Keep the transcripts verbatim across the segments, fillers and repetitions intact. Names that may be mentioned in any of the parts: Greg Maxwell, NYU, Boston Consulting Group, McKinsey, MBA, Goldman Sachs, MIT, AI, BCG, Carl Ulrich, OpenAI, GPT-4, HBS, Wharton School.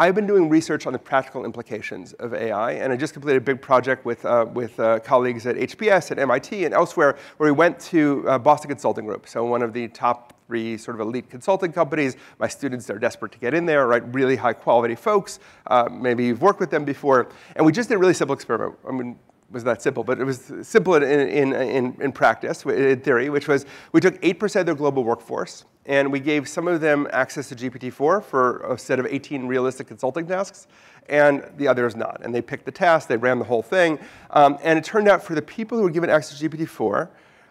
I've been doing research on the practical implications of A I, and I just completed a big project with, uh, with uh, colleagues at H B S, at M I T, and elsewhere, where we went to uh, Boston Consulting Group, so one of the top three sort of elite consulting companies. My students are desperate to get in there, right? Really high quality folks. Uh, maybe you've worked with them before. And we just did a really simple experiment. I mean, it was that simple, but it was simple in, in, in, in practice, in theory, which was we took eight percent of their global workforce, and we gave some of them access to G P T four for a set of eighteen realistic consulting tasks, and the others not. And they picked the task, they ran the whole thing. Um, and it turned out for the people who were given access to G P T four,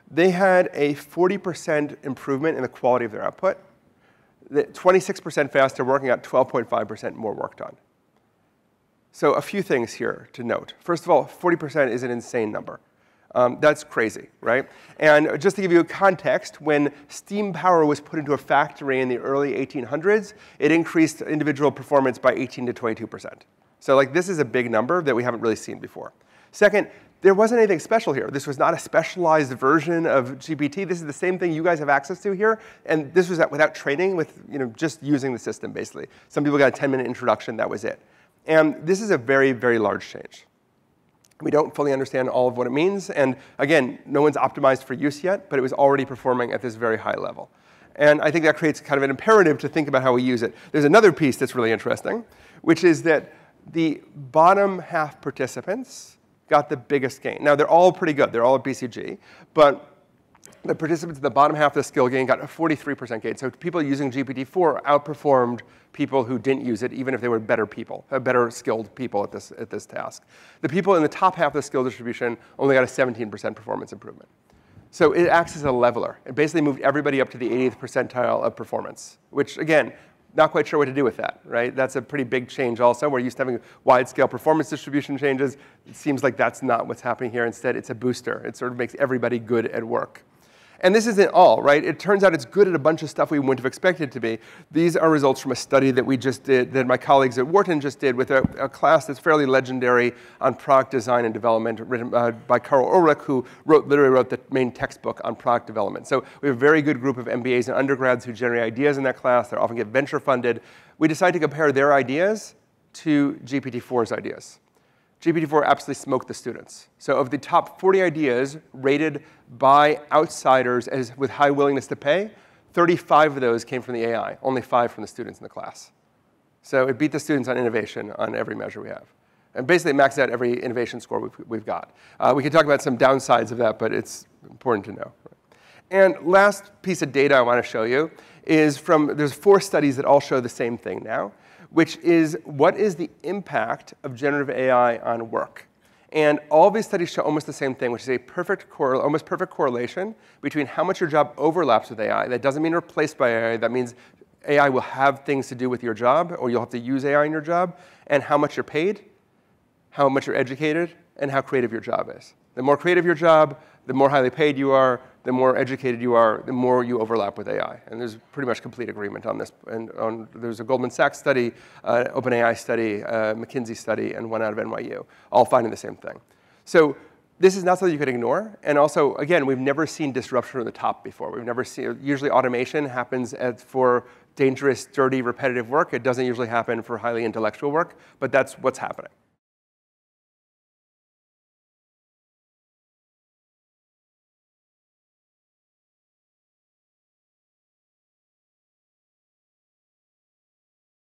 they had a forty percent improvement in the quality of their output, twenty-six percent faster working out, twelve point five percent more work done. So a few things here to note. First of all, forty percent is an insane number. Um, that's crazy, right? And just to give you a context, when steam power was put into a factory in the early eighteen hundreds, it increased individual performance by eighteen to twenty-two percent. So like, this is a big number that we haven't really seen before. Second, there wasn't anything special here. This was not a specialized version of G P T. This is the same thing you guys have access to here. And this was without training, with you know, just using the system, basically. Some people got a ten-minute introduction. That was it. And this is a very, very large change. We don't fully understand all of what it means. And again, no one's optimized for use yet, but it was already performing at this very high level. And I think that creates kind of an imperative to think about how we use it. There's another piece that's really interesting, which is that the bottom half participants got the biggest gain. Now, they're all pretty good. They're all at B C G. But the participants in the bottom half of the skill gain got a forty-three percent gain. So people using G P T four outperformed people who didn't use it, even if they were better people, better skilled people at this, at this task. The people in the top half of the skill distribution only got a seventeen percent performance improvement. So it acts as a leveler. It basically moved everybody up to the eightieth percentile of performance, which, again, not quite sure what to do with that, right? That's a pretty big change also. We're used to having wide-scale performance distribution changes. It seems like that's not what's happening here. Instead, it's a booster. It sort of makes everybody good at work. And this isn't all, right? It turns out it's good at a bunch of stuff we wouldn't have expected it to be. These are results from a study that we just did, that my colleagues at Wharton just did with a, a class that's fairly legendary on product design and development, written uh, by Carl Ulrich, who wrote, literally wrote the main textbook on product development. So we have a very good group of M B As and undergrads who generate ideas in that class. They often get venture funded. We decided to compare their ideas to G P T four's ideas. G P T four absolutely smoked the students. So of the top forty ideas rated by outsiders as with high willingness to pay, thirty-five of those came from the A I, only five from the students in the class. So it beat the students on innovation on every measure we have. And basically it maxed out every innovation score we've, we've got. Uh, we can talk about some downsides of that, but it's important to know. And last piece of data I want to show you is from, there's four studies that all show the same thing now, which is what is the impact of generative A I on work? And all these studies show almost the same thing, which is a perfect, almost perfect correlation between how much your job overlaps with A I. That doesn't mean replaced by A I. That means A I will have things to do with your job, or you'll have to use A I in your job, and how much you're paid, how much you're educated, and how creative your job is. The more creative your job, the more highly paid you are, the more educated you are, the more you overlap with A I. And there's pretty much complete agreement on this. And on, there's a Goldman Sachs study, uh, OpenAI study, uh, McKinsey study, and one out of N Y U, all finding the same thing. So this is not something you can ignore. And also, again, we've never seen disruption at the top before. We've never seen, usually automation happens at, for dangerous, dirty, repetitive work. It doesn't usually happen for highly intellectual work, but that's what's happening.